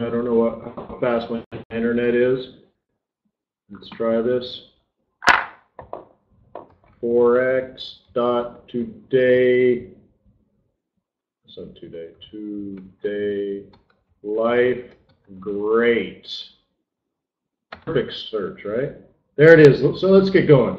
I don't know how fast my internet is. Let's try this. Forex.Today. It's not today. Today life. Great. Perfect search, right? There it is. So let's get going.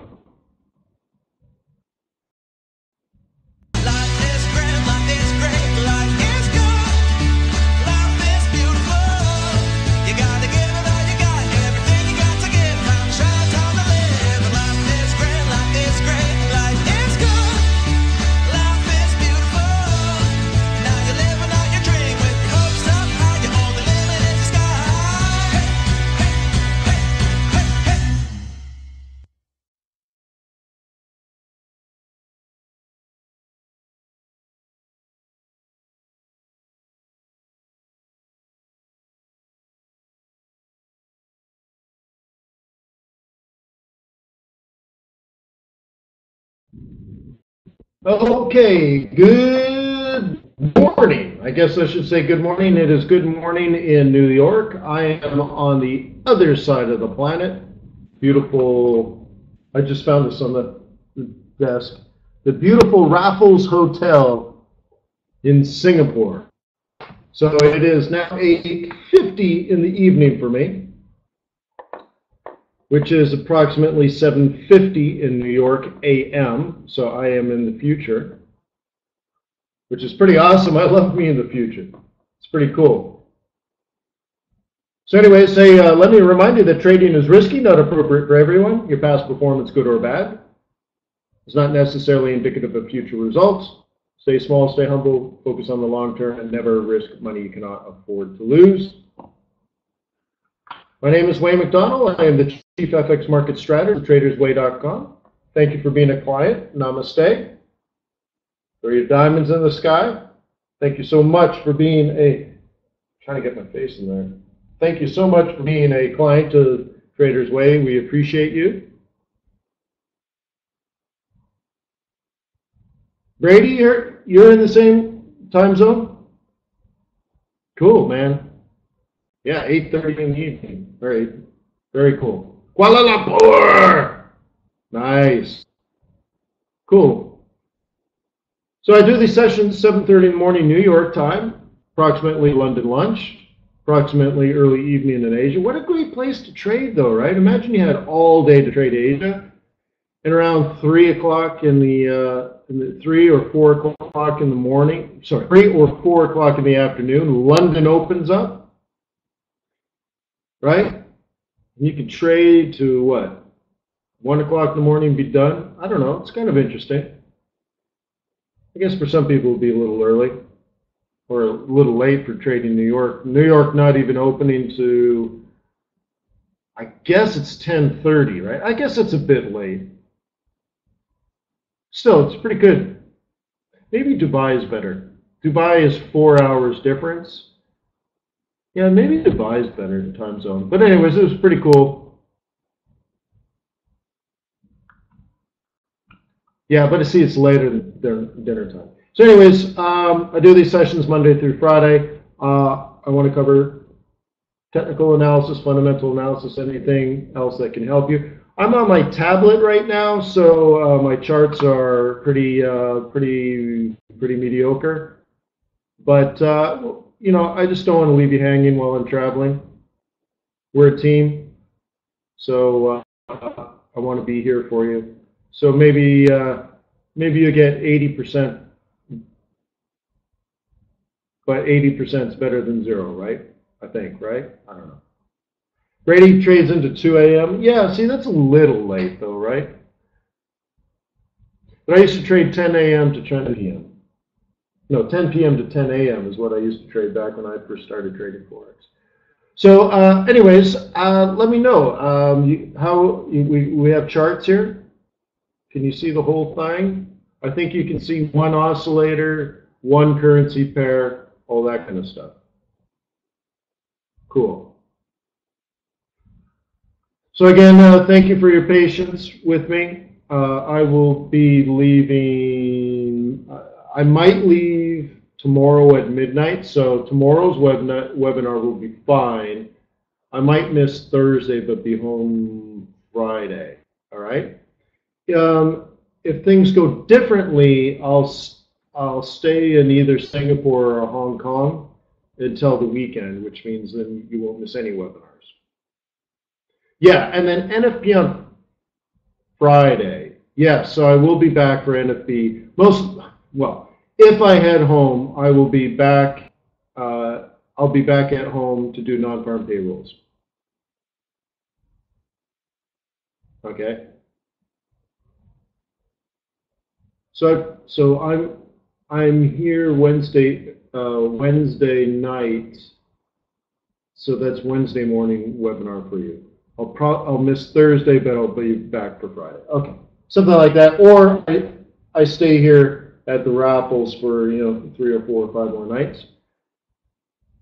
Okay, good morning. I guess I should say good morning. It is good morning in New York. I am on the other side of the planet. Beautiful, I just found this on the desk. The beautiful Raffles Hotel in Singapore. So it is now 8:50 in the evening for me, which is approximately 7:50 in New York AM, so I am in the future, which is pretty awesome. I love being in the future. It's pretty cool. So anyway, let me remind you that trading is risky, not appropriate for everyone. Your past performance, good or bad, is not necessarily indicative of future results. Stay small, stay humble, focus on the long term, and never risk money you cannot afford to lose. My name is Wayne McDonell. I am the Chief FX Market Strategist at TradersWay.com. Thank you for being a client. Namaste. Throw your diamonds in the sky. Thank you so much for being a... I'm trying to get my face in there. Thank you so much for being a client to Traders Way. We appreciate you. Brady, you're in the same time zone? Cool, man. Yeah, 8:30 in the evening. Very cool. Kuala Lumpur! Nice. Cool. So I do these sessions 7:30 in the morning New York time, approximately London lunch, approximately early evening in Asia. What a great place to trade though, right? Imagine you had all day to trade Asia, and around 3 o'clock in the 3 or 4 o'clock in the morning, sorry, 3 or 4 o'clock in the afternoon, London opens up. Right? You can trade to what? 1 o'clock in the morning, be done? I don't know. It's kind of interesting. I guess for some people it would be a little early or a little late for trading New York. New York not even opening to, I guess it's 10:30, right? I guess it's a bit late. Still, it's pretty good. Maybe Dubai is better. Dubai is 4 hours difference. Yeah, maybe Dubai's better in time zone. But anyways, it was pretty cool. Yeah, but I see it's later than dinner time. So anyways, I do these sessions Monday through Friday. I want to cover technical analysis, fundamental analysis, anything else that can help you. I'm on my tablet right now, so my charts are pretty mediocre. But you know, I just don't want to leave you hanging while I'm traveling. We're a team, so I want to be here for you. So maybe maybe you get 80%, but 80% is better than zero, right? I think, right? I don't know. Brady trades into 2 a.m. Yeah, see, that's a little late though, right? But I used to trade 10 a.m. to 10 p.m. No, 10 p.m. to 10 a.m. is what I used to trade back when I first started trading Forex. So anyways, let me know we have charts here. Can you see the whole thing? I think you can see one oscillator, one currency pair, all that kind of stuff. Cool. So again, thank you for your patience with me. I will be leaving... I might leave tomorrow at midnight, so tomorrow's webinar will be fine. I might miss Thursday, but be home Friday. All right. If things go differently, I'll stay in either Singapore or Hong Kong until the weekend, which means then you won't miss any webinars. Yeah, and then NFP on Friday. Yeah, so I will be back for NFP. Well, if I head home, I will be back. I'll be back at home to do non-farm payrolls. Okay. So I'm here Wednesday night. So that's Wednesday morning webinar for you. I'll miss Thursday, but I'll be back for Friday. Okay, something like that. Or I stay here at the Raffles for 3 or 4 or 5 more nights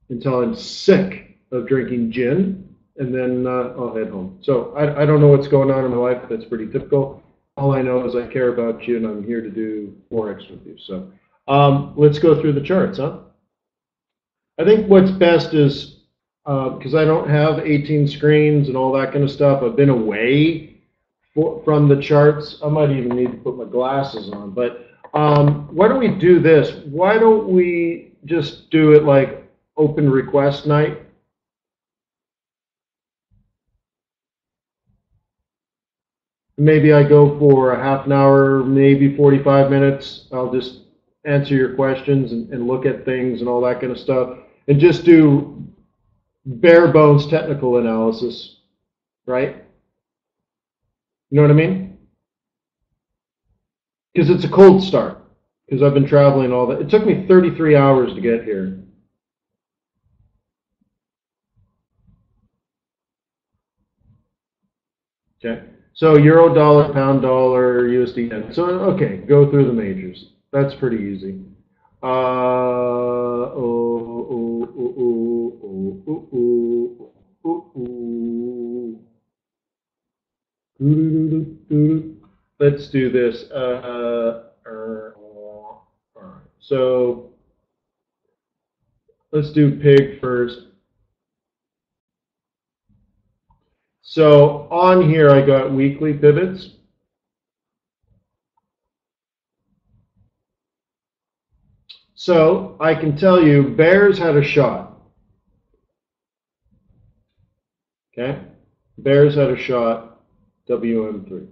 until I'm sick of drinking gin, and then I'll head home. So I don't know what's going on in my life. That's pretty typical. All I know is I care about you, and I'm here to do Forex with you. So let's go through the charts, huh? I think what's best is, because I don't have 18 screens and all that kind of stuff, I've been away from the charts. I might even need to put my glasses on. But why don't we do this? Why don't we just do it like open request night? Maybe I go for a half an hour, maybe 45 minutes. I'll just answer your questions and look at things and all that kind of stuff, and just do bare bones technical analysis, right? You know what I mean? Because it's a cold start, because I've been traveling all that. It took me 33 hours to get here. Okay. So euro, dollar, pound, dollar, USD, yen. So okay, go through the majors. That's pretty easy. Let's do this. All right. So let's do pig first. So on here, I got weekly pivots. So I can tell you bears had a shot. Okay? Bears had a shot, WM3.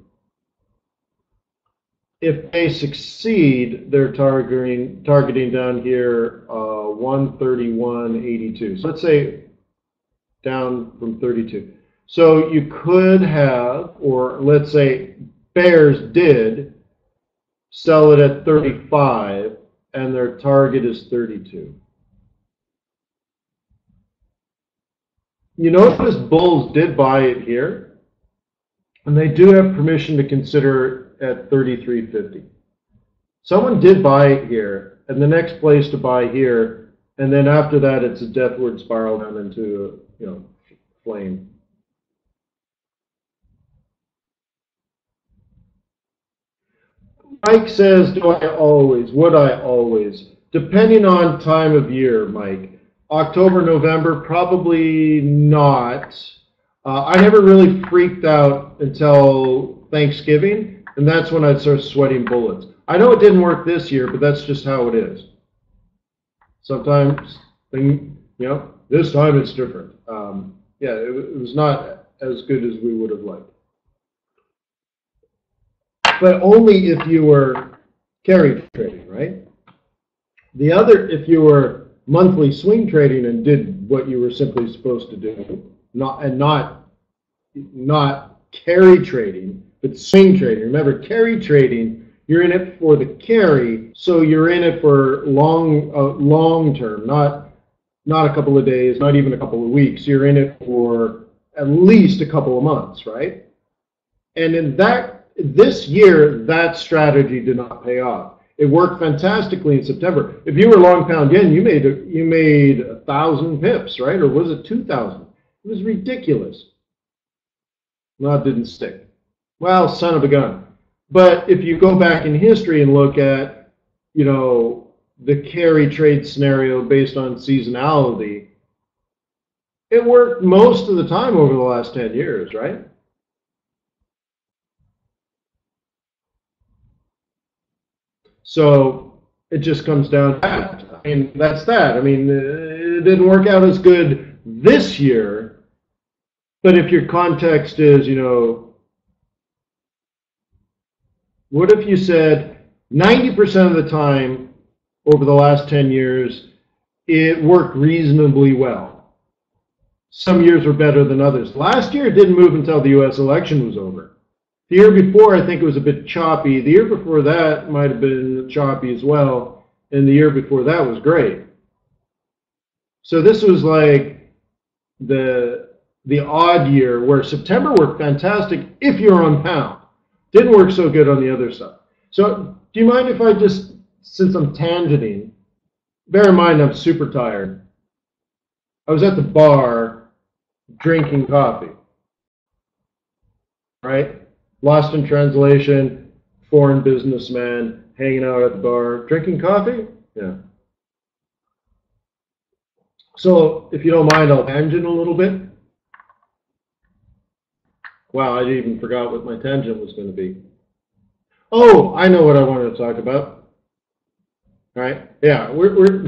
If they succeed, they're targeting down here 131.82. So let's say down from 32. So you could have, or let's say bears did sell it at 35, and their target is 32. You notice bulls did buy it here, and they do have permission to consider it at 33.50. Someone did buy it here, and the next place to buy here, and then after that, it's a deathward spiral down into a flame. Mike says, would I always? Depending on time of year, Mike. October, November, probably not. I never really freaked out until Thanksgiving, and that's when I'd start sweating bullets. I know it didn't work this year, but that's just how it is. Sometimes, this time it's different. Yeah, it was not as good as we would have liked. But only if you were carry trading, right? The other, if you were monthly swing trading and did what you were simply supposed to do, not carry trading, but swing trading. Remember, carry trading, you're in it for the carry, so you're in it for long term, not a couple of days, not even a couple of weeks. You're in it for at least a couple of months, right? And in that. This year, that strategy did not pay off. It worked fantastically in September. If you were long pound yen, you made 1,000 pips, right? Or was it 2,000? It was ridiculous. No, it didn't stick. Well, son of a gun. But if you go back in history and look at, the carry trade scenario based on seasonality, it worked most of the time over the last 10 years, right? So it just comes down to that. I mean, that's that. I mean, it didn't work out as good this year, but if your context is, you know, what if you said 90% of the time over the last 10 years, it worked reasonably well. Some years were better than others. Last year, it didn't move until the U.S. election was over. The year before, I think it was a bit choppy. The year before that might have been choppy as well. And the year before that was great. So this was like the odd year where September worked fantastic if you're on pound. Didn't work so good on the other side. So do you mind if I just, since I'm tangenting, bear in mind I'm super tired. I was at the bar drinking coffee, right? Lost in translation, foreign businessman, hanging out at the bar, drinking coffee? Yeah. So if you don't mind, I'll tangent a little bit. Wow, I even forgot what my tangent was going to be. Oh, I know what I wanted to talk about. All right, yeah,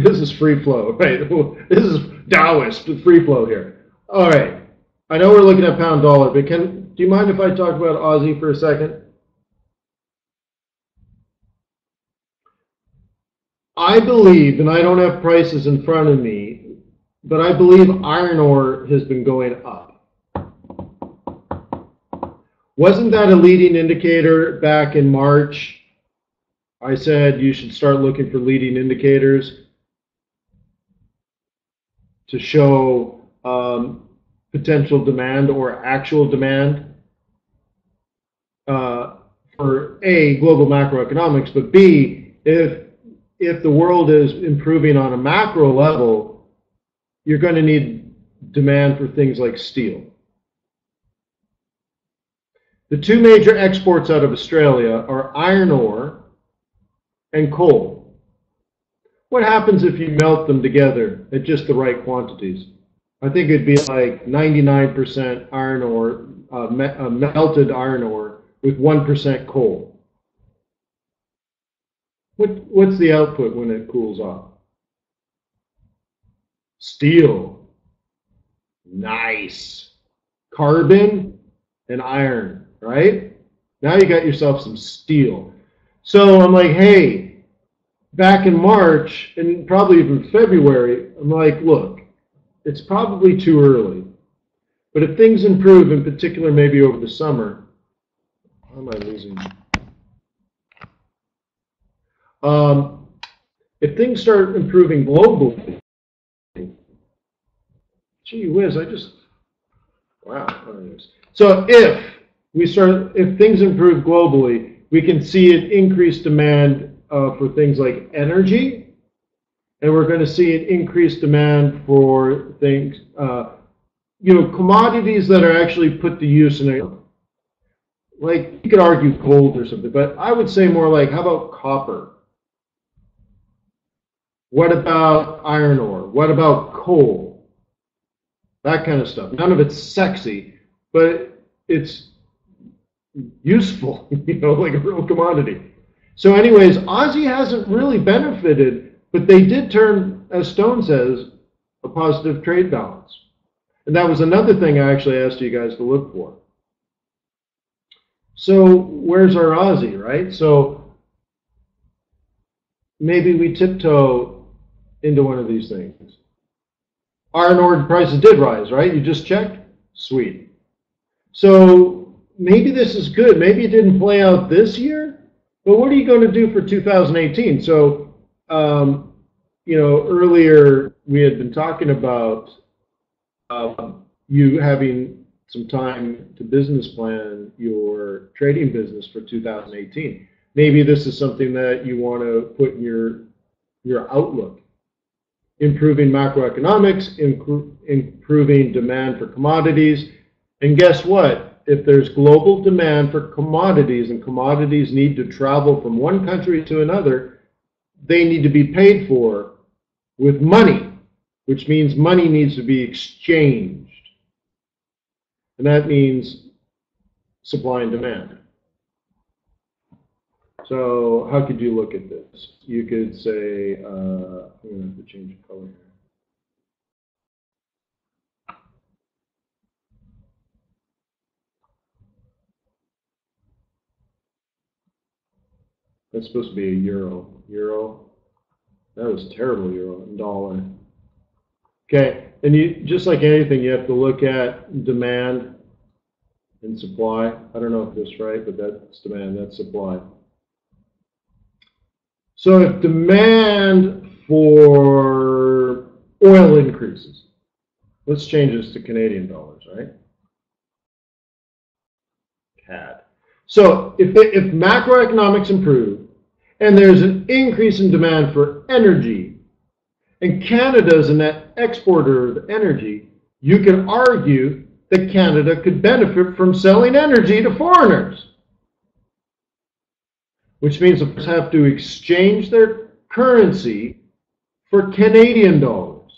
this is free flow, right? This is Taoist free flow here. All right, I know we're looking at pound dollar, but do you mind if I talk about Aussie for a second? I believe, and I don't have prices in front of me, but I believe iron ore has been going up. Wasn't that a leading indicator back in March? I said you should start looking for leading indicators to show potential demand or actual demand for A, global macroeconomics, but B, if the world is improving on a macro level, you're going to need demand for things like steel. The two major exports out of Australia are iron ore and coal. What happens if you melt them together at just the right quantities? I think it'd be like 99% iron ore, melted iron ore with 1% coal. What's the output when it cools off? Steel. Nice. Carbon and iron, right? Now you got yourself some steel. So I'm like, hey, back in March, and probably even February, I'm like, look, it's probably too early. But if things improve, in particular maybe over the summer, how am I losing? If things start improving globally, gee whiz, wow. So if things improve globally, we can see an increased demand for things like energy, and we're going to see an increased demand for things, you know, commodities that are actually put to use in a, like, you could argue gold or something, but I would say more like, how about copper? What about iron ore? What about coal? That kind of stuff. None of it's sexy, but it's useful, you know, like a real commodity. So anyways, Aussie hasn't really benefited, but they did turn, as Stone says, a positive trade balance. And that was another thing I actually asked you guys to look for. So where's our Aussie, right? So maybe we tiptoe into one of these things. Iron ore prices did rise, right? You just checked? Sweet. So maybe this is good. Maybe it didn't play out this year, but what are you going to do for 2018? So, you know, earlier we had been talking about you having some time to business plan your trading business for 2018. Maybe this is something that you want to put in your outlook. Improving macroeconomics, improving demand for commodities, and guess what? If there's global demand for commodities, and commodities need to travel from one country to another, they need to be paid for with money, which means money needs to be exchanged. And that means supply and demand. So how could you look at this? You could say, I'm going to have to change the color here. That's supposed to be a euro. Euro. That was terrible, euro. Dollar. Okay. And you, just like anything, you have to look at demand and supply. I don't know if this is right, but that's demand, that's supply. So if demand for oil increases, let's change this to Canadian dollars, right? CAD. So if macroeconomics improve and there's an increase in demand for energy, and Canada is a net exporter of energy, you can argue that Canada could benefit from selling energy to foreigners, which means they have to exchange their currency for Canadian dollars.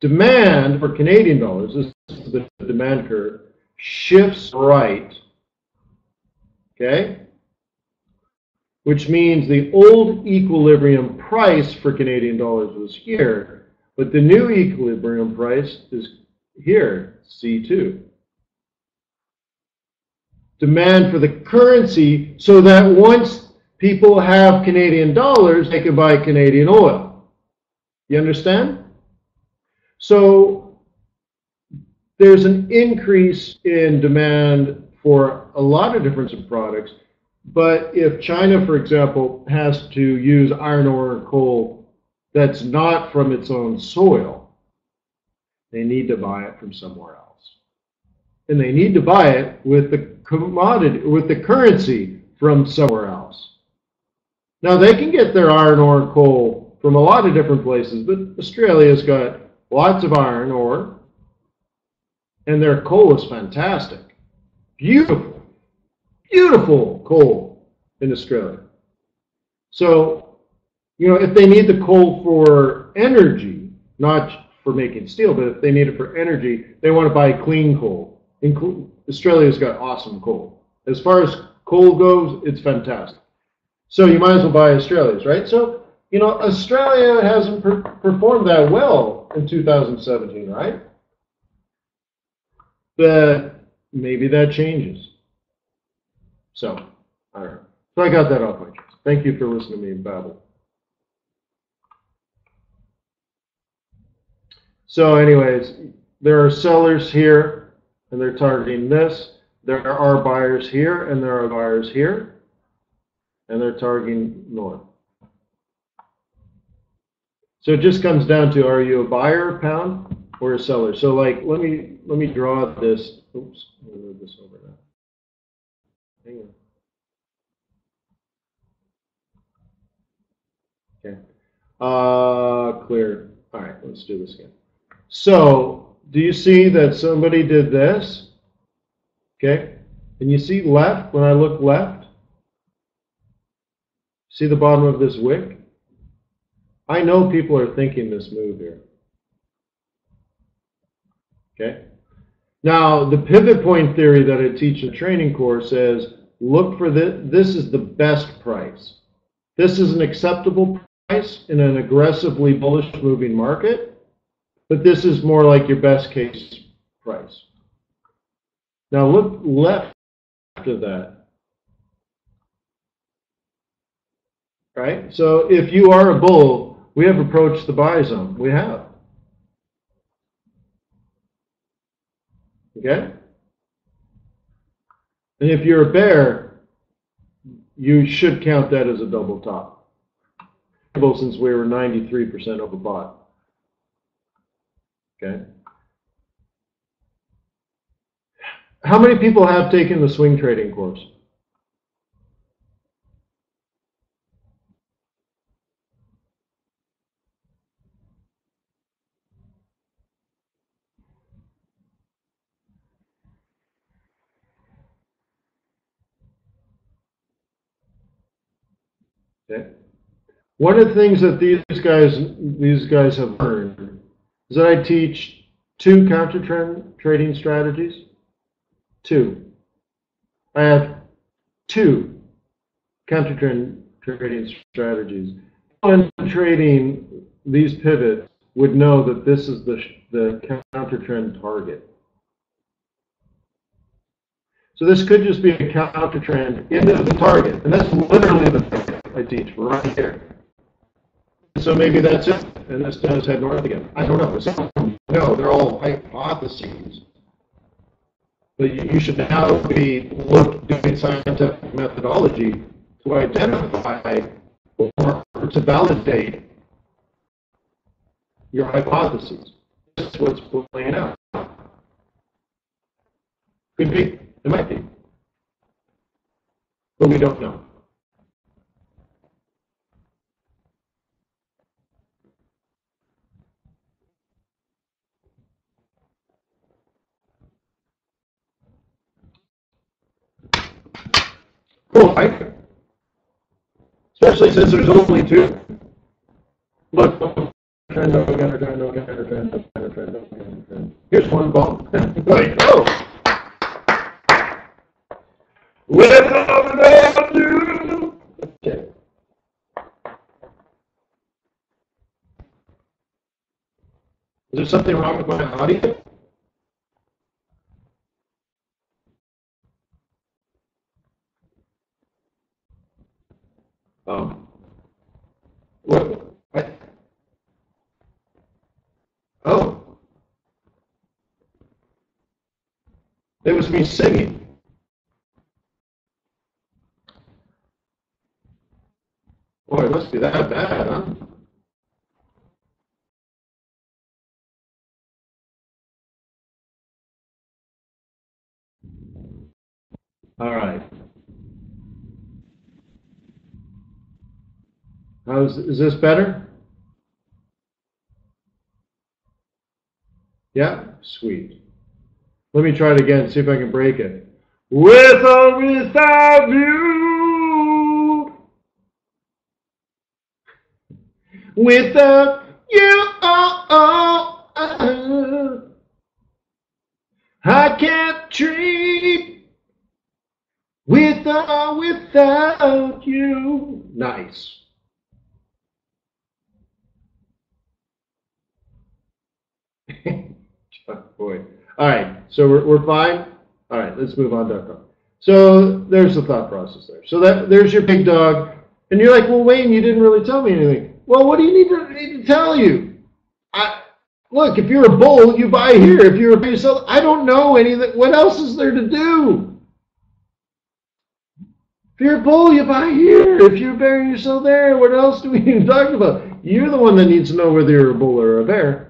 Demand for Canadian dollars, this is the demand curve, shifts right, okay, which means the old equilibrium price for Canadian dollars was here, but the new equilibrium price is here, C2. Demand for the currency, so that once people have Canadian dollars, they can buy Canadian oil. You understand? So there's an increase in demand for a lot of different products, but if China, for example, has to use iron ore and coal that's not from its own soil, they need to buy it from somewhere else. And they need to buy it with the commodity, with the currency from somewhere else. Now, they can get their iron ore and coal from a lot of different places, but Australia's got lots of iron ore, and their coal is fantastic. Beautiful, beautiful coal in Australia. So, you know, if they need the coal for energy, not for making steel, but if they need it for energy, they want to buy clean coal. Australia's got awesome coal. As far as coal goes, it's fantastic. So you might as well buy Australia's, right? So, you know, Australia hasn't performed that well in 2017, right? But maybe that changes. So, all right. So I got that off my chest. Thank you for listening to me babble. So anyways, there are sellers here, and they're targeting this. There are buyers here, and there are buyers here. And they're targeting north. So it just comes down to, are you a buyer, pound, or a seller? So like, let me draw this. Oops, I'm gonna move this over now. Hang on. Okay. Clear. All right, let's do this again. So do you see that somebody did this? Okay. And you see left, when I look left, see the bottom of this wick? I know people are thinking this move here. Okay. Now, the pivot point theory that I teach in the training course says, look for this. This is the best price. This is an acceptable price in an aggressively bullish moving market, but this is more like your best case price. Now, look left after that. Right? So, if you are a bull, we have approached the buy zone. We have. Okay? And if you're a bear, you should count that as a double top, since we were 93% overbought. Okay? How many people have taken the swing trading course? Okay. One of the things that these guys have learned is that I teach two counter trend trading strategies. Two. I have two counter trend trading strategies. Anyone trading these pivots would know that this is the counter trend target. So this could just be a counter trend into the target, and that's literally the target I teach right here. So maybe that's it, and this does head north again. I don't know. No, they're all hypotheses. But you should now be doing scientific methodology to identify or to validate your hypotheses. This is what's playing out. Could be. It might be. But we don't know. Cool, right? Especially since there's only two. Look, here's one ball. Like, oh! Okay. Is there something wrong with my audio? Oh. It was me singing. Boy, it must be that bad, huh? All right. Is this better? Yeah? Sweet. Let me try it again, see if I can break it. With or without you. Without you. I can't treat. With or without you. Nice. Oh boy. All right, so we're fine. All right, let's move on to. So there's the thought process there. So there's your big dog, and you're like, well, Wayne, you didn't really tell me anything. Well, what do you need to tell you? Look, if you're a bull, you buy here. If you're a bear, you sell. I don't know anything. What else is there to do? If you're a bull, you buy here. If you're a bear, you sell there. What else do we need to talk about? You're the one that needs to know whether you're a bull or a bear.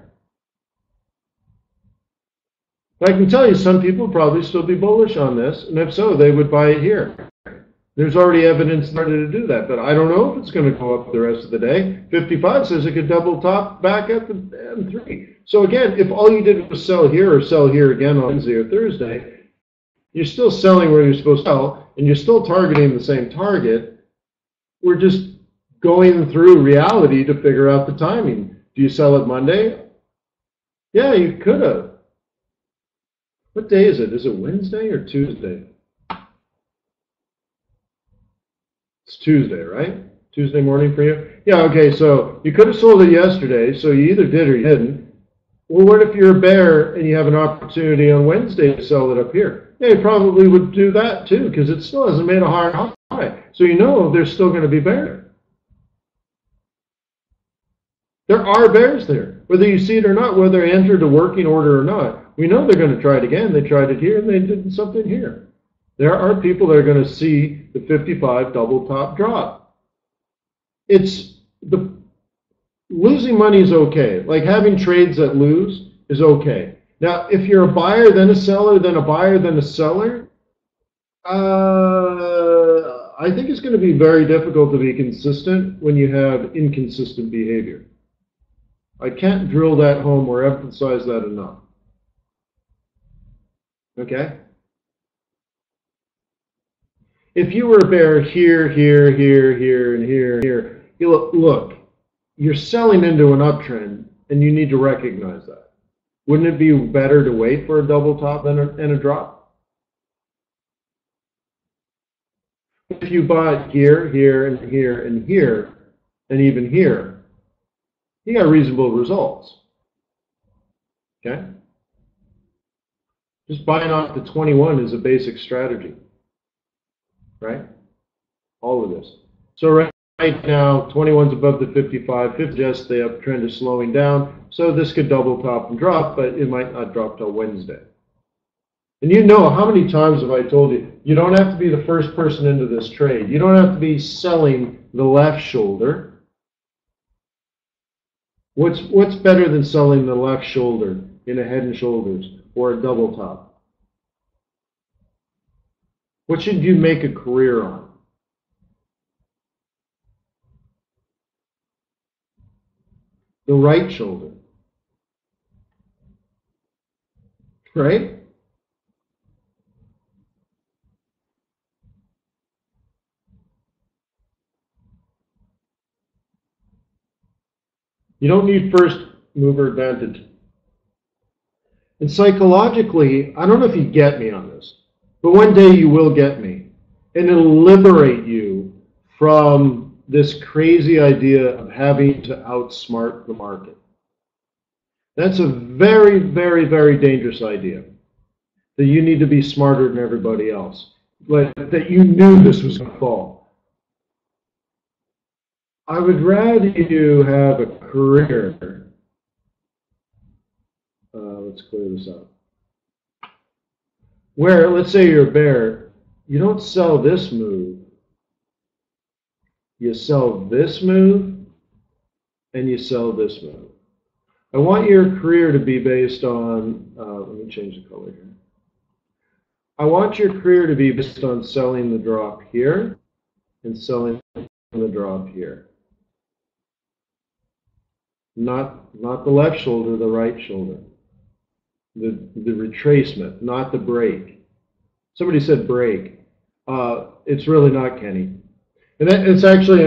I can tell you some people probably still be bullish on this, and if so, they would buy it here. There's already evidence started to do that, but I don't know if it's going to go up the rest of the day. 55 says it could double top back at the M3. So again, if all you did was sell here or sell here again on Wednesday or Thursday, you're still selling where you're supposed to sell, and you're still targeting the same target. We're just going through reality to figure out the timing. Do you sell it Monday? Yeah, you could have. What day is it? Is it Wednesday or Tuesday? It's Tuesday, right? Tuesday morning for you? Yeah, okay, so you could have sold it yesterday, so you either did or you didn't. Well, what if you're a bear and you have an opportunity on Wednesday to sell it up here? Yeah, you probably would do that too, because it still hasn't made a hard high. So you know there's still going to be bears. There are bears there, whether you see it or not, whether they entered a working order or not. We know they're going to try it again. They tried it here, and they did something here. There are people that are going to see the 55 double top drop. It's the losing money is okay. Like having trades that lose is okay. Now, if you're a buyer, then a seller, then a buyer, then a seller, I think it's going to be very difficult to be consistent when you have inconsistent behavior. I can't drill that home or emphasize that enough. Okay. if you were a bear here, here, here, here, and here, here, you look, you're selling into an uptrend, and you need to recognize that. Wouldn't it be better to wait for a double top and a drop? If you bought here, here, and here, and here, and even here, you got reasonable results. Okay? Just buying off the 21 is a basic strategy, right? All of this. So right now, 21's above the 55. 50 suggests the uptrend is slowing down. So this could double top and drop, but it might not drop till Wednesday. And you know, how many times have I told you, you don't have to be the first person into this trade. You don't have to be selling the left shoulder. What's better than selling the left shoulder in a head and shoulders or a double top? What should you make a career on? The right shoulder, right? You don't need first mover advantage. And psychologically, I don't know if you get me on this, but one day you will get me. And it'll liberate you from this crazy idea of having to outsmart the market. That's a very, very, very dangerous idea, that you need to be smarter than everybody else, like, that you knew this was going to fall. I would rather you have a career. Let's clear this up. Where, let's say you're a bear, you don't sell this move. You sell this move, and you sell this move. I want your career to be based on, let me change the color here. I want your career to be based on selling the drop here and selling the drop here. Not the left shoulder, the right shoulder. The retracement, not the break. Somebody said break. It's really not, Kenny. And it's actually,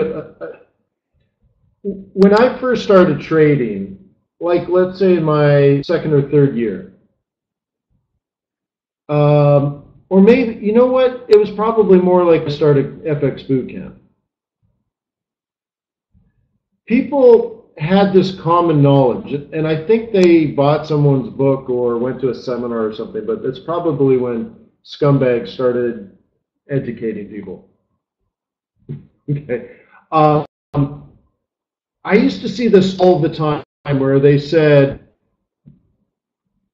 when I first started trading, like let's say my second or third year, or maybe, you know what, it was probably more like I started FX bootcamp. People had this common knowledge, and I think they bought someone's book or went to a seminar or something, but it's probably when Scumbag started educating people. Okay. I used to see this all the time where they said,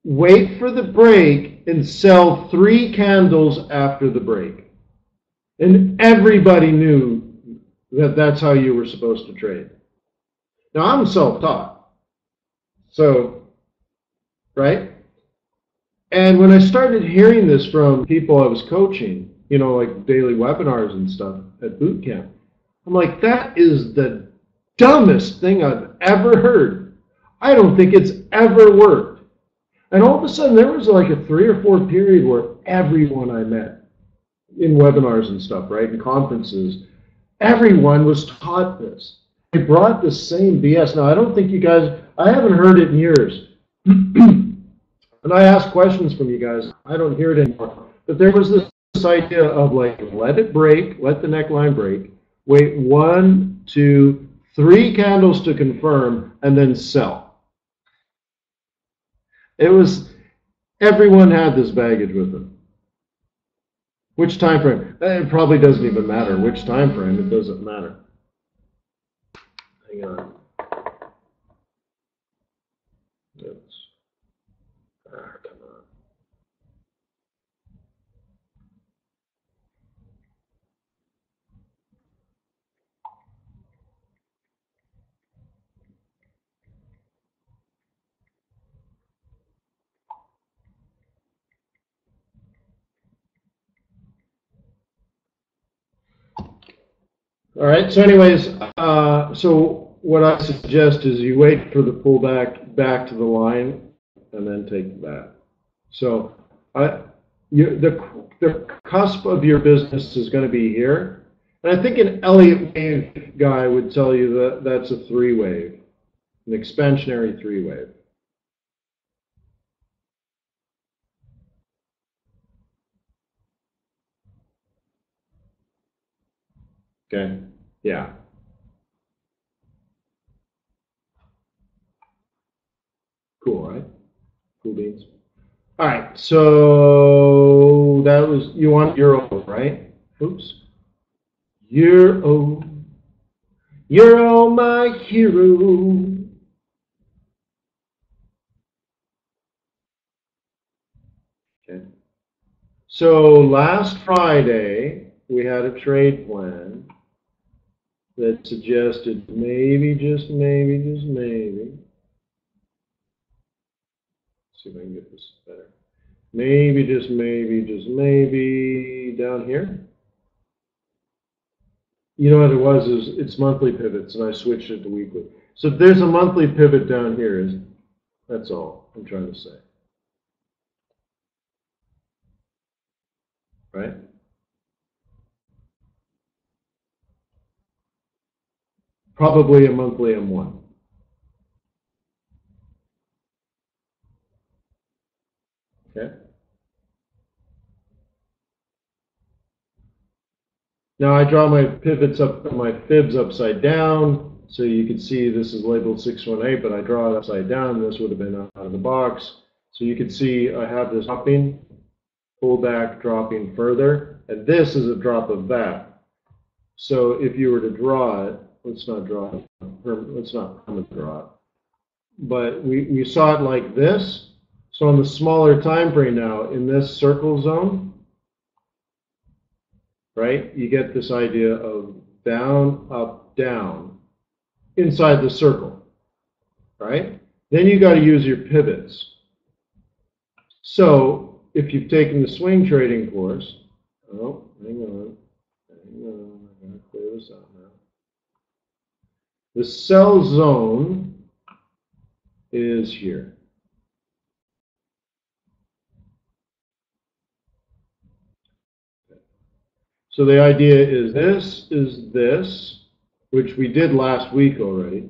wait for the break and sell 3 candles after the break. And everybody knew that that's how you were supposed to trade. Now, I'm self-taught, so, right? And when I started hearing this from people I was coaching, you know, like daily webinars and stuff at boot camp, I'm like, that is the dumbest thing I've ever heard. I don't think it's ever worked. And all of a sudden, there was like a 3 or 4 period where everyone I met in webinars and stuff, right, and conferences, everyone was taught this. They brought the same BS. Now, I don't think you guys, I haven't heard it in years. And I ask questions from you guys. I don't hear it anymore. But there was this idea of like, let it break, let the neckline break, wait 1, 2, 3 candles to confirm, and then sell. It was, everyone had this baggage with them. Which time frame? It probably doesn't even matter which time frame, it doesn't matter. Hang on. Yes. Ah, come on. All right, so anyways, so what I suggest is you wait for the pullback back to the line and then take that. So the cusp of your business is going to be here. And I think an Elliott Wave guy would tell you that that's a three wave, an expansionary three wave. Okay, yeah. Cool, right? Cool beans. All right, so that was, you want euro, right? Oops. Euro, euro, my hero. Okay. So last Friday, we had a trade plan that suggested maybe, just maybe, just maybe. Let's see if I can get this better. Maybe, just maybe, just maybe down here. You know what it was, is it's monthly pivots, and I switched it to weekly. So if there's a monthly pivot down here, isn't it? That's all I'm trying to say. Right? Probably a monthly M1. Okay. Now I draw my pivots up, my fibs upside down, so you can see this is labeled 618, but I draw it upside down. This would have been out of the box. So you can see I have this dropping, pull back, dropping further, and this is a drop of that. So if you were to draw it, let's not draw it, let's not draw it, but we saw it like this. So on the smaller time frame now, in this circle zone, right, you get this idea of down, up, down inside the circle, right? Then you got to use your pivots. So if you've taken the swing trading course, oh, hang on, I'm going to clear this out now. The sell zone is here. So the idea is this, which we did last week already.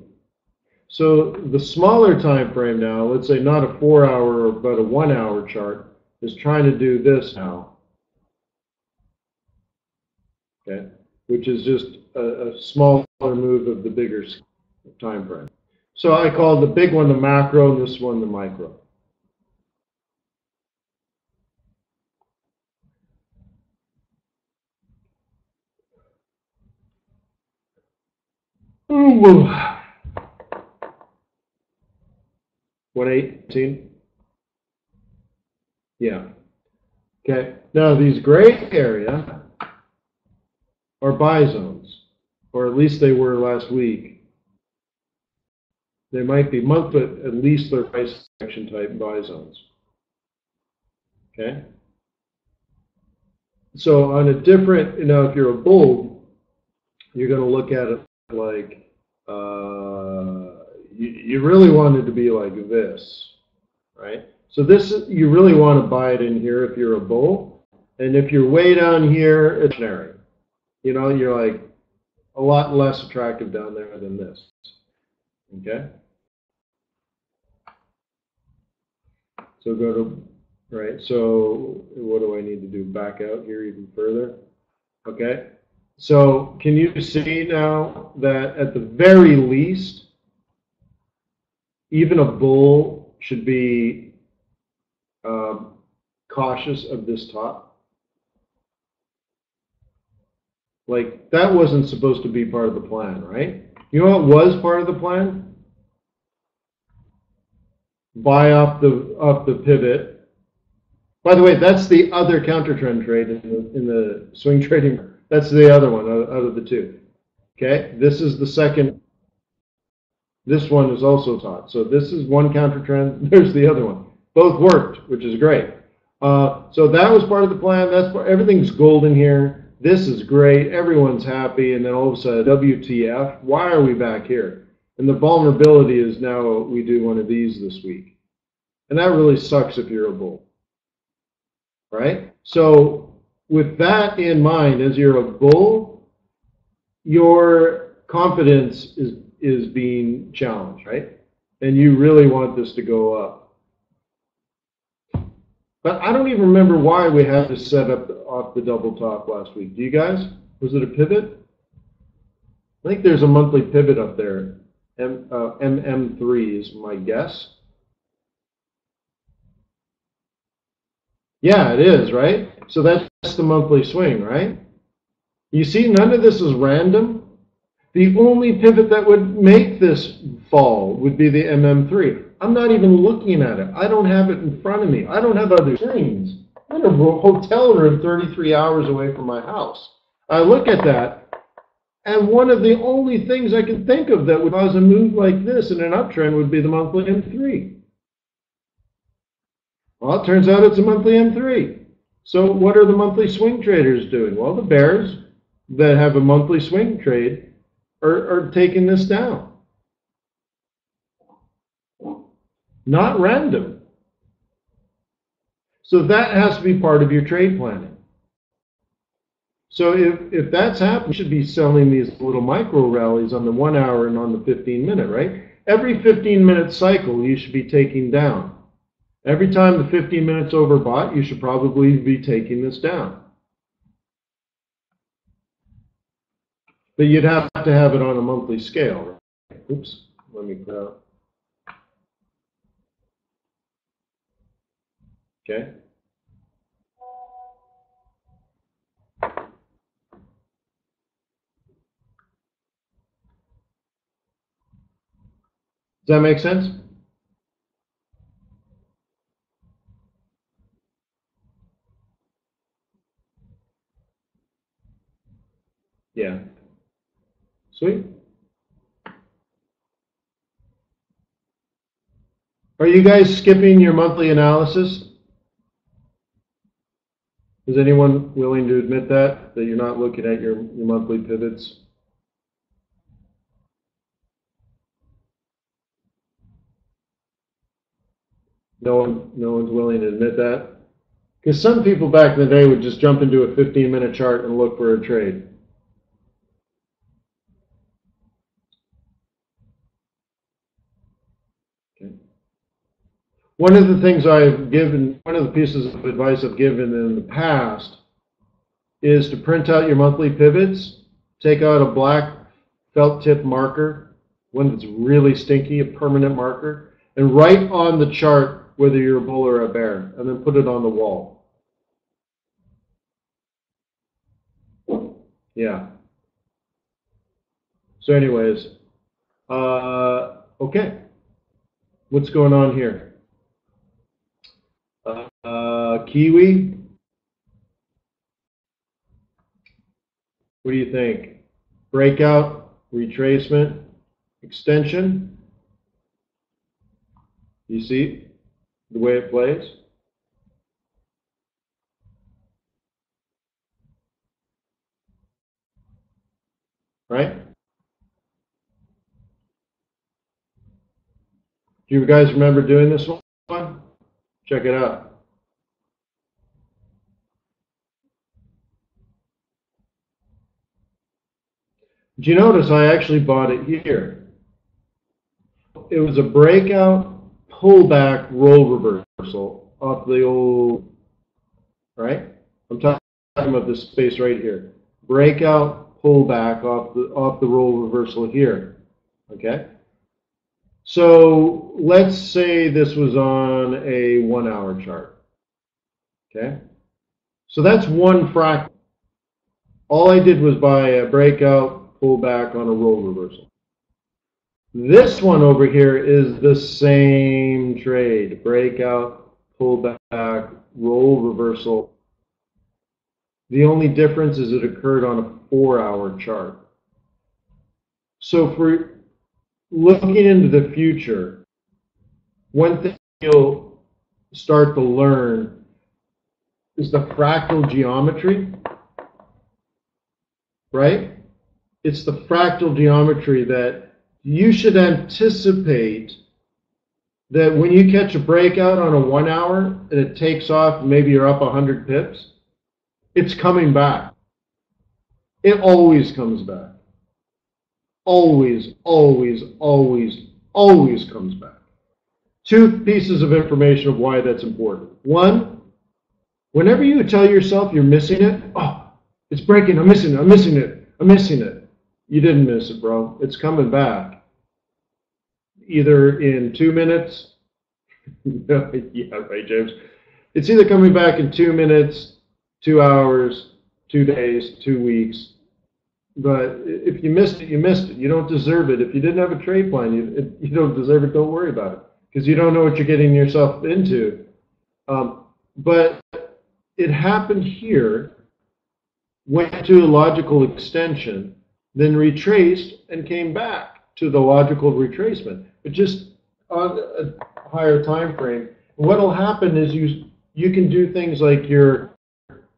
So the smaller time frame now, let's say not a 4 hour, but a 1 hour chart, is trying to do this now. Okay, which is just a smaller move of the bigger time frame. So I call the big one the macro, and this one the micro. Ooh. 118. Yeah. Okay. Now these gray area are buy zones, or at least they were last week. They might be month, but at least they're price action type buy zones. Okay. So on a different, you know, if you're a bull, you're going to look at it like you really want it to be like this, right? So this, you really want to buy it in here if you're a bull, and if you're way down here, it's narrow. You know, you're like a lot less attractive down there than this. Okay. So go to right. So what do I need to do? Back out here even further. Okay. So can you see now that at the very least, even a bull should be cautious of this top? Like, that wasn't supposed to be part of the plan, right? You know what was part of the plan? Buy off the pivot. By the way, that's the other counter trend trade in the swing trading market. That's the other one out of the two. Okay, this is the second. This one is also taught. So this is one counter trend. There's the other one. Both worked, which is great. So that was part of the plan. That's part, everything's golden here. This is great. Everyone's happy. And then all of a sudden, WTF? Why are we back here? And the vulnerability is now we do one of these this week, and that really sucks if you're a bull. right? So with that in mind, as you're a bull, your confidence is being challenged, right? And you really want this to go up. But I don't even remember why we had to set up off the double top last week. Do you guys? Was it a pivot? I think there's a monthly pivot up there. MM3 is my guess. Yeah, it is, right? So that's the monthly swing, right? You see, none of this is random. The only pivot that would make this fall would be the MM3. I'm not even looking at it. I don't have it in front of me. I don't have other screens. I'm in a hotel room 33 hours away from my house. I look at that, and one of the only things I can think of that would cause a move like this in an uptrend would be the monthly M3. Well, it turns out it's a monthly M3. So what are the monthly swing traders doing? Well, the bears that have a monthly swing trade are taking this down. Not random. So that has to be part of your trade planning. So if that's happening, you should be selling these little micro rallies on the 1 hour and on the 15-minute, right? Every 15-minute cycle, you should be taking down. Every time the 15 minutes overbought, you should probably be taking this down. But you'd have to have it on a monthly scale, right? Oops, let me put out. Okay. Does that make sense? Yeah. Sweet. Are you guys skipping your monthly analysis? Is anyone willing to admit that you're not looking at your monthly pivots? No one's willing to admit that? Because some people back in the day would just jump into a 15-minute chart and look for a trade. Okay. One of the things I've given, one of the pieces of advice I've given in the past is to print out your monthly pivots, take out a black felt tip marker, one that's really stinky, a permanent marker, and write on the chart whether you're a bull or a bear, and then put it on the wall. Yeah. So anyways, okay. What's going on here? Kiwi? What do you think? Breakout, retracement, extension? You see? The way it plays. Right? Do you guys remember doing this one? Check it out. Did you notice I actually bought it here? It was a breakout pullback roll reversal off the old, right? I'm talking about this space right here. Breakout pullback off the roll reversal here. Okay. So let's say this was on a 1 hour chart. Okay. So that's one fraction. All I did was buy a breakout pullback on a roll reversal. This one over here is the same trade. Breakout, pullback, roll reversal. The only difference is it occurred on a 4 hour chart. So for looking into the future, one thing you'll start to learn is the fractal geometry, right? It's the fractal geometry that you should anticipate that when you catch a breakout on a 1 hour and it takes off, maybe you're up 100 pips, it's coming back. It always comes back. Always, always, always, always comes back. Two pieces of information of why that's important. One, whenever you tell yourself you're missing it, oh, it's breaking, I'm missing it, I'm missing it, I'm missing it. You didn't miss it, bro. It's coming back. Either in 2 minutes, yeah, right, James. It's either coming back in 2 minutes, 2 hours, 2 days, 2 weeks. But if you missed it, you missed it. You don't deserve it. If you didn't have a trade plan, you don't deserve it, don't worry about it. Because you don't know what you're getting yourself into. But it happened here, went to a logical extension, then retraced and came back to the logical retracement, but just on a higher time frame. What will happen is you can do things like your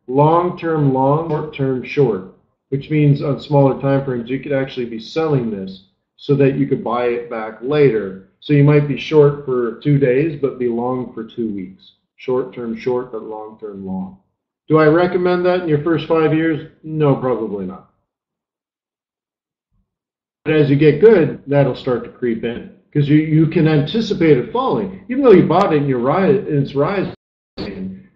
long-term long, short-term short, which means on smaller time frames you could actually be selling this so that you could buy it back later. So you might be short for 2 days, but be long for 2 weeks. Short-term short, but long-term long. Do I recommend that in your first 5 years? No, probably not. But as you get good, that'll start to creep in. Because you can anticipate it falling. Even though you bought it and it's rising, some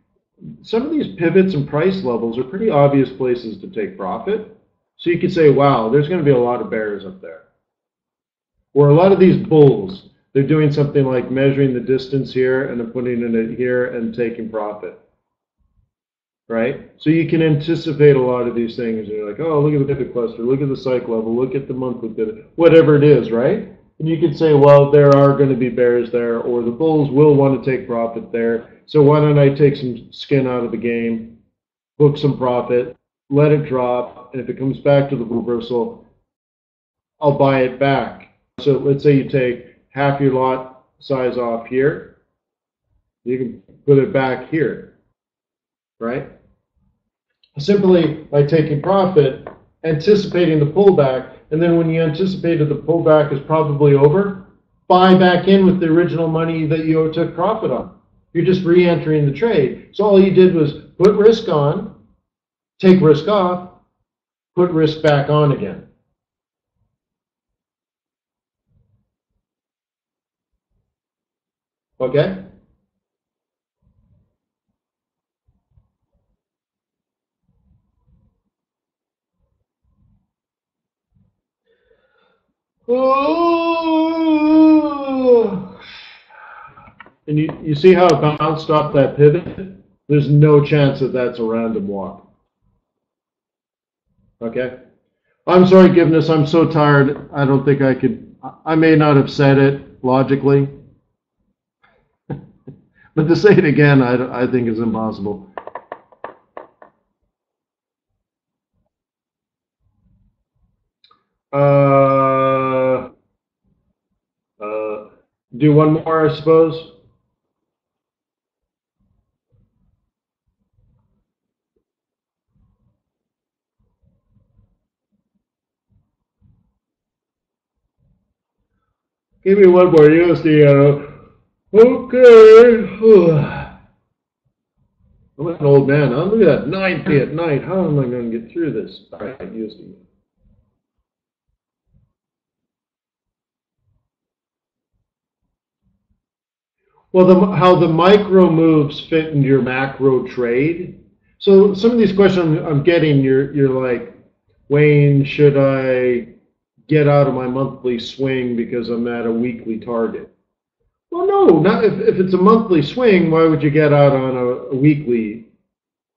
of these pivots and price levels are pretty obvious places to take profit. So you could say, wow, there's going to be a lot of bears up there. Or a lot of these bulls. They're doing something like measuring the distance here and then putting it here and taking profit, right? So you can anticipate a lot of these things. You're like, oh, look at the pivot cluster, look at the psych level, look at the monthly pivot, whatever it is, right? And you can say, well, there are going to be bears there, or the bulls will want to take profit there, so why don't I take some skin out of the game, book some profit, let it drop, and if it comes back to the reversal, I'll buy it back. So let's say you take half your lot size off here, you can put it back here, right? Simply by taking profit, anticipating the pullback, and then when you anticipated the pullback is probably over, buy back in with the original money that you took profit on. You're just re-entering the trade. So all you did was put risk on, take risk off, put risk back on again. Okay? Oh. And you see how it bounced off that pivot? There's no chance that that's a random walk. Okay? I'm sorry, Givness, I'm so tired. I don't think I could. I may not have said it logically. But to say it again, I think is impossible. Do one more, I suppose. Give me one more. USD. Okay. I'm an old man. Huh? Look at that. 9 p at night. How am I going to get through this? All right, USD. Well, how the micro moves fit into your macro trade. So some of these questions I'm getting, you're like, Wayne, should I get out of my monthly swing because I'm at a weekly target? Well, no, not if it's a monthly swing, why would you get out on a weekly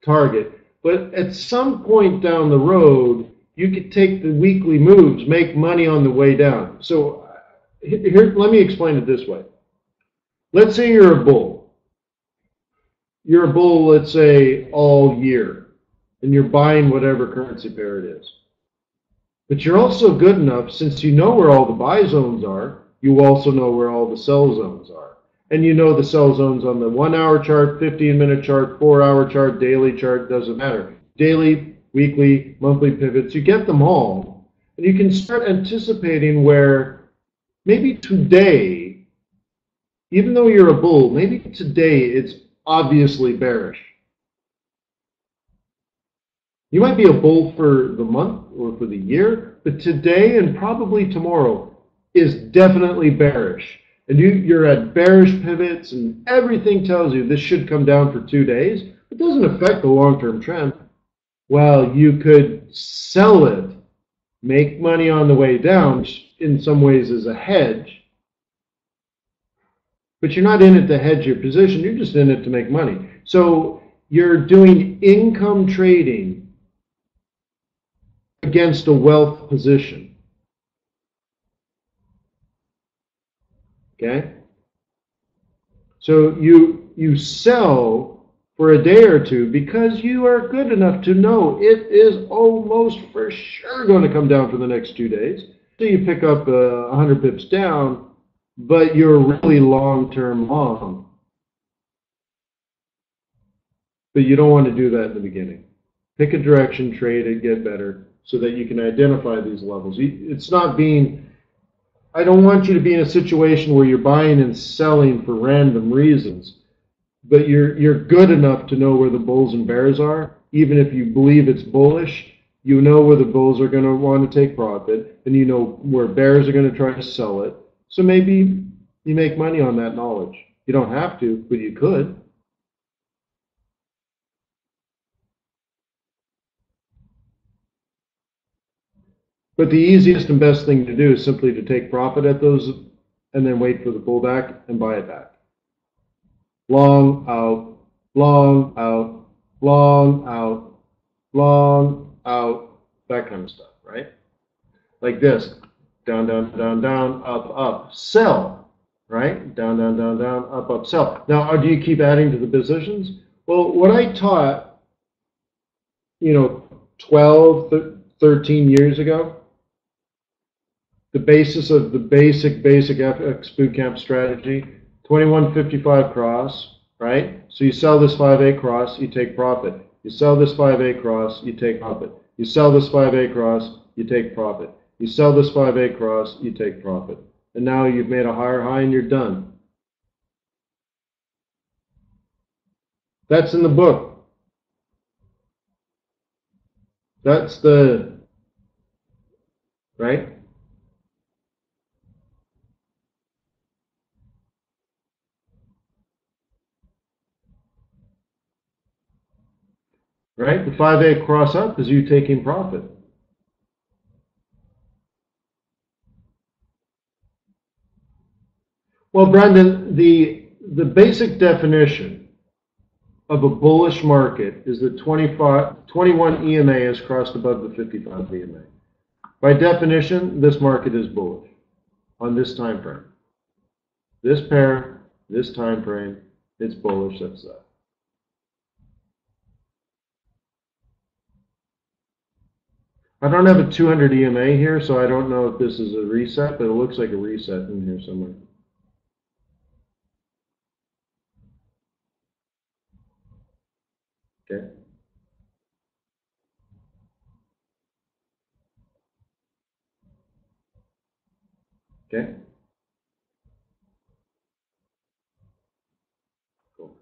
target? But at some point down the road, you could take the weekly moves, make money on the way down. So here, let me explain it this way. Let's say you're a bull. You're a bull, let's say, all year, and you're buying whatever currency pair it is. But you're also good enough, since you know where all the buy zones are, you also know where all the sell zones are. And you know the sell zones on the 1 hour chart, 15-minute chart, 4 hour chart, daily chart, doesn't matter. Daily, weekly, monthly pivots, you get them all. And you can start anticipating where maybe today even though you're a bull, maybe today it's obviously bearish. You might be a bull for the month or for the year, but today and probably tomorrow is definitely bearish. And you're at bearish pivots, and everything tells you this should come down for 2 days. It doesn't affect the long-term trend. Well, you could sell it, make money on the way down, which in some ways is a hedge. But you're not in it to hedge your position. You're just in it to make money. So you're doing income trading against a wealth position. Okay? So you sell for a day or two because you are good enough to know it is almost for sure going to come down for the next 2 days. So you pick up 100 pips down, but you're really long-term long. But you don't want to do that in the beginning. Pick a direction, trade it, get better, so that you can identify these levels. It's not being, I don't want you to be in a situation where you're buying and selling for random reasons, but you're good enough to know where the bulls and bears are. Even if you believe it's bullish, you know where the bulls are going to want to take profit, and you know where bears are going to try to sell it. So maybe you make money on that knowledge. You don't have to, but you could. But the easiest and best thing to do is simply to take profit at those and then wait for the pullback and buy it back. Long out, long out, long out, long out, that kind of stuff, right? Like this, down, down, down, down, up, up, sell, right? Down, down, down, down, up, up, sell. Now, do you keep adding to the positions? Well, what I taught, you know, 12, 13 years ago, the basis of the basic FX bootcamp strategy, 2155 cross, right? So you sell this 5A cross, you take profit. You sell this 5A cross, you take profit. You sell this 5A cross, you take profit. You sell this 5A cross, you take profit. And now you've made a higher high and you're done. That's in the book. That's the, right? Right? The 5A cross up is you taking profit. Well, Brendan, the basic definition of a bullish market is that 21 EMA is crossed above the 55 EMA. By definition, this market is bullish on this time frame. This pair, this time frame, it's bullish, that's that. I don't have a 200 EMA here, so I don't know if this is a reset, but it looks like a reset in here somewhere. Okay. Okay. Cool.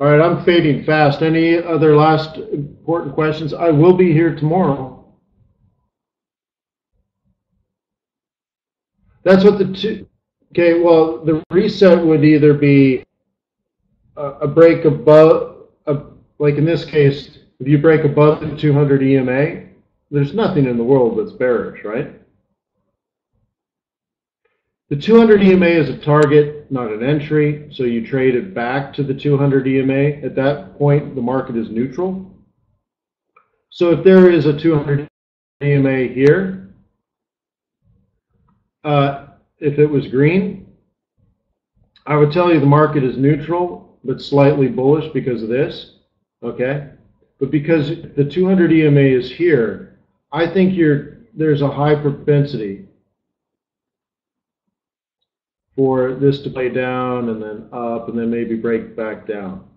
All right, I'm fading fast. Any other last important questions? I will be here tomorrow. That's what the two. Okay, well, the reset would either be a break above, like in this case, if you break above the 200 EMA, there's nothing in the world that's bearish, right? The 200 EMA is a target, not an entry, so you trade it back to the 200 EMA. At that point, the market is neutral. So if there is a 200 EMA here, if it was green, I would tell you the market is neutral, but slightly bullish because of this, okay? But because the 200 EMA is here, I think there's a high propensity for this to play down and then up and then maybe break back down,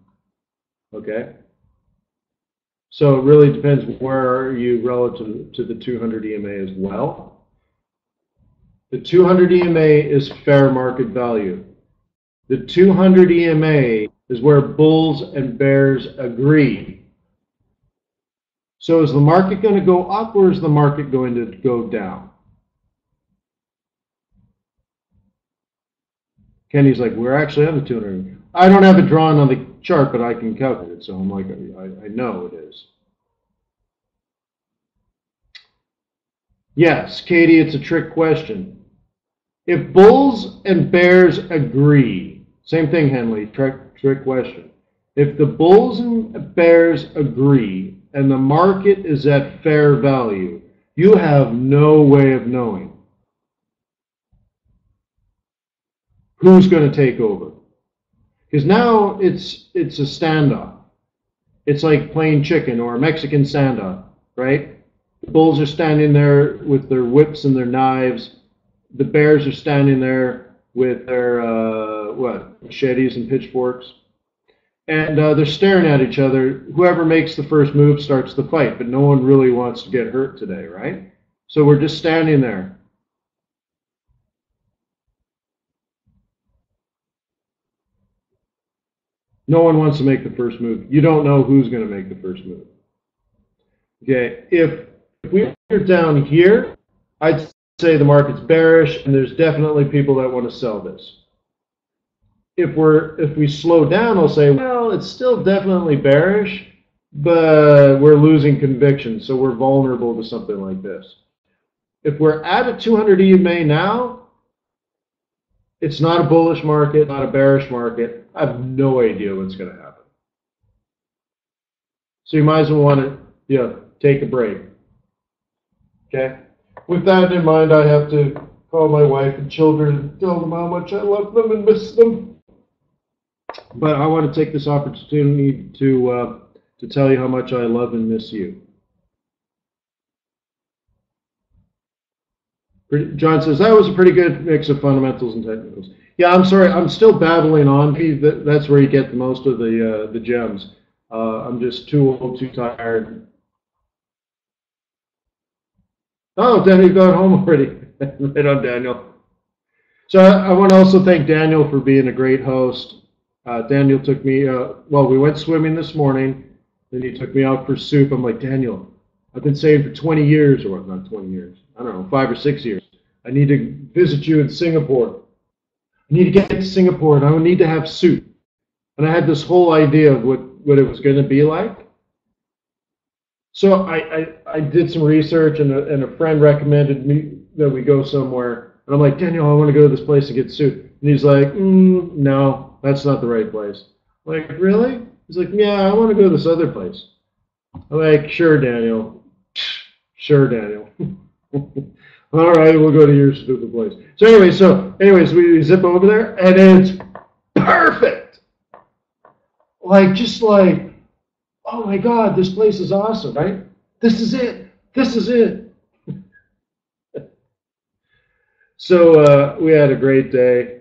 okay? So it really depends where are you relative to the 200 EMA as well. The 200 EMA is fair market value. The 200 EMA is where bulls and bears agree. So is the market going to go up or is the market going to go down? Kenny's like, we're actually on the 200. I don't have it drawn on the chart, but I can cover it. So I'm like, I know it is. Yes, Katie, it's a trick question. If bulls and bears agree, same thing, Henley, trick question. If the bulls and bears agree and the market is at fair value, you have no way of knowing who's going to take over. Because now it's a standoff. It's like playing chicken or a Mexican standoff, right? The bulls are standing there with their whips and their knives. The bears are standing there with their, what, machetes and pitchforks. And they're staring at each other. Whoever makes the first move starts the fight, but no one really wants to get hurt today, right? So we're just standing there. No one wants to make the first move. You don't know who's going to make the first move. Okay, if we were down here, I'd say the market's bearish and there's definitely people that want to sell this. If we slow down, I'll say, well, it's still definitely bearish, but we're losing conviction, so we're vulnerable to something like this. If we're at a 200 EMA now, it's not a bullish market, not a bearish market. I have no idea what's going to happen. So you might as well want to, you know, take a break. Okay? With that in mind, I have to call my wife and children and tell them how much I love them and miss them. But I want to take this opportunity to tell you how much I love and miss you. John says, that was a pretty good mix of fundamentals and technicals. Yeah, I'm sorry, I'm still babbling on. That's where you get most of the gems. I'm just too old, too tired. Oh, Daniel got home already. Right on, Daniel. So I want to also thank Daniel for being a great host. Daniel took me, well, we went swimming this morning, then he took me out for soup. I'm like, Daniel, I've been saying for 20 years, or not 20 years, I don't know, 5 or 6 years, I need to visit you in Singapore. I need to get to Singapore, and I would need to have soup. And I had this whole idea of what it was going to be like. So I did some research, and a friend recommended me that we go somewhere. And I'm like, Daniel, I want to go to this place and get soup. And he's like, no, that's not the right place. I'm like, really? He's like, yeah, I want to go to this other place. I'm like, sure, Daniel. Sure, Daniel. All right, we'll go to your stupid place. So anyway, we zip over there, and it's perfect. Like, just like, oh my God, this place is awesome, right? This is it. This is it. So we had a great day.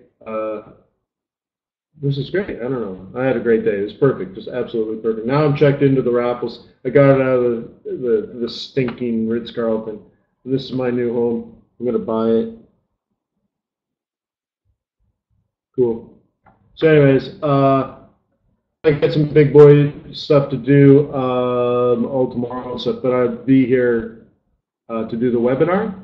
This is great. I don't know. I had a great day. It was perfect, just absolutely perfect. Now I'm checked into the Raffles. I got it out of the stinking Ritz-Carlton. This is my new home. I'm going to buy it. Cool. So anyways, I got some big boy stuff to do all tomorrow and stuff, but I'll be here to do the webinar.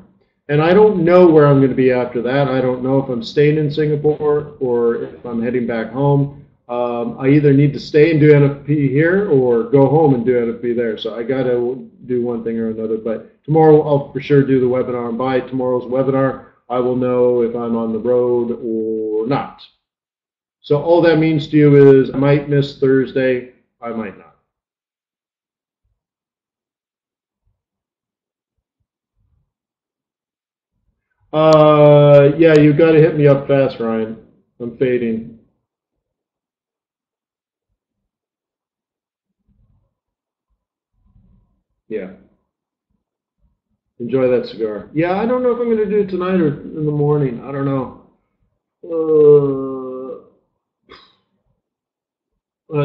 And I don't know where I'm going to be after that. I don't know if I'm staying in Singapore or if I'm heading back home. I either need to stay and do NFP here or go home and do NFP there. So I got to do one thing or another. But tomorrow I'll for sure do the webinar. And by tomorrow's webinar, I will know if I'm on the road or not. So all that means to you is I might miss Thursday. I might not. Yeah, you've got to hit me up fast, Ryan. I'm fading. Yeah. Enjoy that cigar. Yeah, I don't know if I'm going to do it tonight or in the morning. I don't know.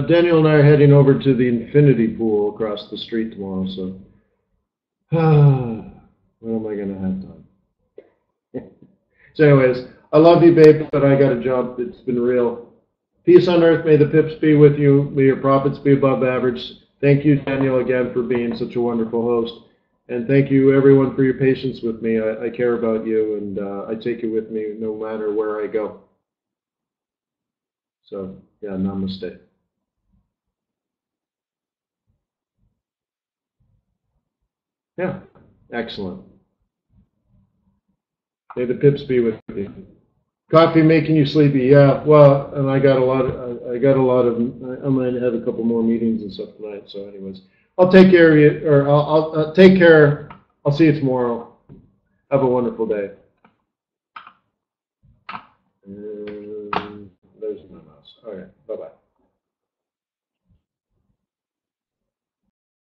Daniel and I are heading over to the infinity pool across the street tomorrow, so when am I going to have time? So anyways, I love you, babe, but I got a job. It's been real. Peace on earth. May the pips be with you. May your profits be above average. Thank you, Daniel, again for being such a wonderful host. And thank you, everyone, for your patience with me. I care about you, and I take you with me no matter where I go. So, yeah, namaste. Yeah, excellent. May the pips be with you. Coffee making you sleepy? Yeah. Well, and I got a lot of. I'm going to have a couple more meetings and stuff tonight. So, anyways, I'll take care of you, or I'll take care. I'll see you tomorrow. Have a wonderful day. And there's my mouse. All right. Bye bye.